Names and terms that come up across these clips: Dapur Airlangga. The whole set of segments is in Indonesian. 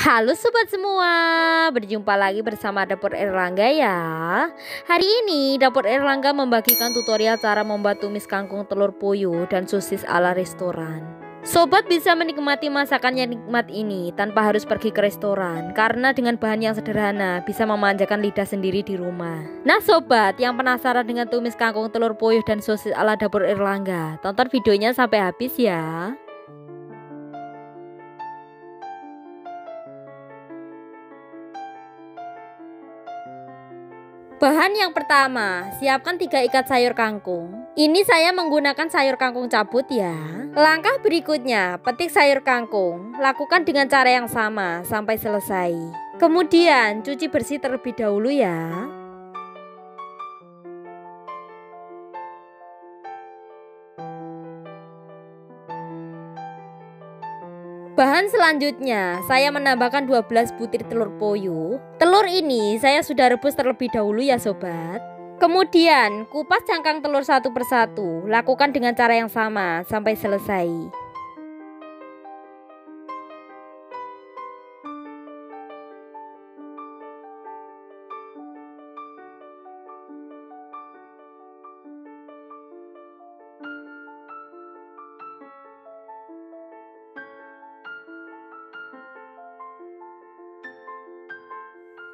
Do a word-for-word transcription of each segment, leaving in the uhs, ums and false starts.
Halo sobat semua, berjumpa lagi bersama Dapur Airlangga ya. Hari ini Dapur Airlangga membagikan tutorial cara membuat tumis kangkung telur puyuh dan sosis ala restoran. Sobat bisa menikmati masakan yang nikmat ini tanpa harus pergi ke restoran, karena dengan bahan yang sederhana bisa memanjakan lidah sendiri di rumah. Nah sobat yang penasaran dengan tumis kangkung telur puyuh dan sosis ala Dapur Airlangga, tonton videonya sampai habis ya. Bahan yang pertama, siapkan tiga ikat sayur kangkung. Ini saya menggunakan sayur kangkung cabut ya. Langkah berikutnya, petik sayur kangkung. Lakukan dengan cara yang sama sampai selesai. Kemudian cuci bersih terlebih dahulu ya. Bahan selanjutnya, saya menambahkan dua belas butir telur puyuh. Telur ini saya sudah rebus terlebih dahulu ya sobat. Kemudian kupas cangkang telur satu persatu. Lakukan dengan cara yang sama sampai selesai.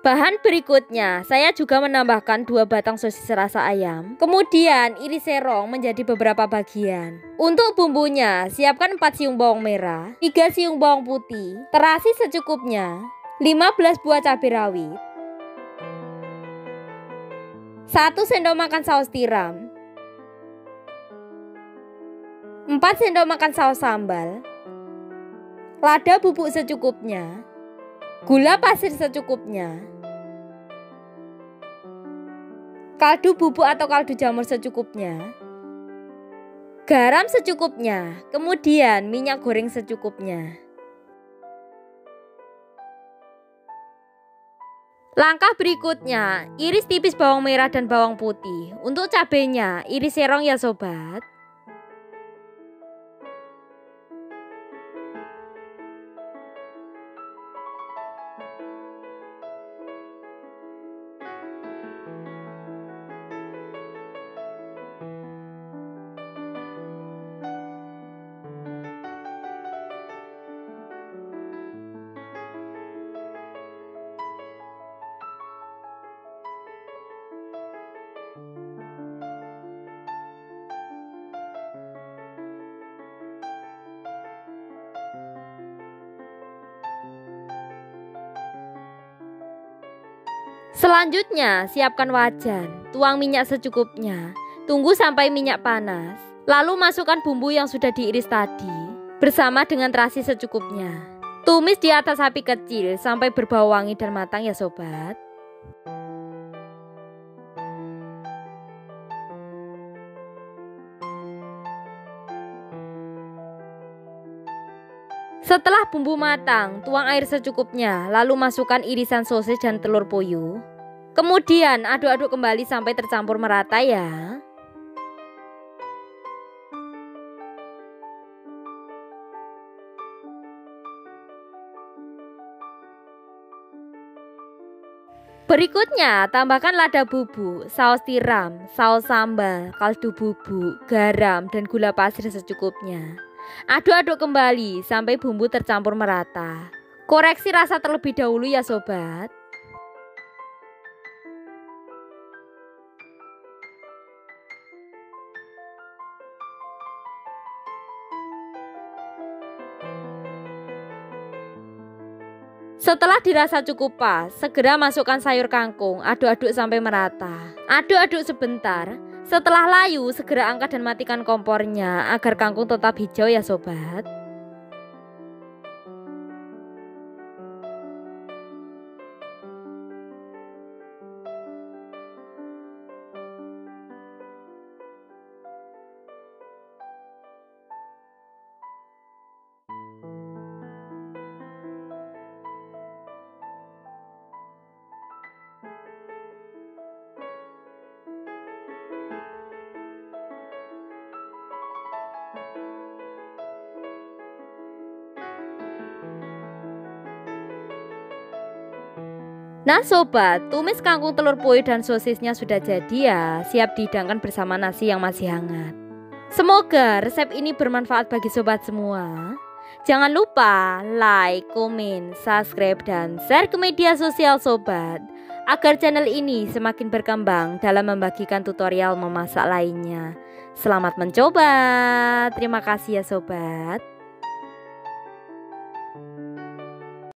Bahan berikutnya, saya juga menambahkan dua batang sosis rasa ayam. Kemudian iris serong menjadi beberapa bagian. Untuk bumbunya, siapkan empat siung bawang merah, tiga siung bawang putih, terasi secukupnya, lima belas buah cabai rawit, satu sendok makan saus tiram, empat sendok makan saus sambal, lada bubuk secukupnya, gula pasir secukupnya, kaldu bubuk atau kaldu jamur secukupnya, garam secukupnya, kemudian minyak goreng secukupnya. Langkah berikutnya, iris tipis bawang merah dan bawang putih. Untuk cabenya, iris serong ya sobat. Selanjutnya, siapkan wajan, tuang minyak secukupnya, tunggu sampai minyak panas, lalu masukkan bumbu yang sudah diiris tadi, bersama dengan terasi secukupnya. Tumis di atas api kecil sampai berbau wangi dan matang ya sobat. Setelah bumbu matang, tuang air secukupnya, lalu masukkan irisan sosis dan telur puyuh. Kemudian aduk-aduk kembali sampai tercampur merata ya. Berikutnya, tambahkan lada bubuk, saus tiram, saus sambal, kaldu bubuk, garam, dan gula pasir secukupnya. Aduk-aduk kembali sampai bumbu tercampur merata. Koreksi rasa terlebih dahulu ya sobat. Setelah dirasa cukup pas, segera masukkan sayur kangkung, aduk-aduk sampai merata. Aduk-aduk sebentar. Setelah layu, segera angkat dan matikan kompornya agar kangkung tetap hijau ya sobat. Nah sobat, tumis kangkung telur puyuh dan sosisnya sudah jadi ya, siap dihidangkan bersama nasi yang masih hangat. Semoga resep ini bermanfaat bagi sobat semua. Jangan lupa like, komen, subscribe, dan share ke media sosial sobat, agar channel ini semakin berkembang dalam membagikan tutorial memasak lainnya. Selamat mencoba, terima kasih ya sobat.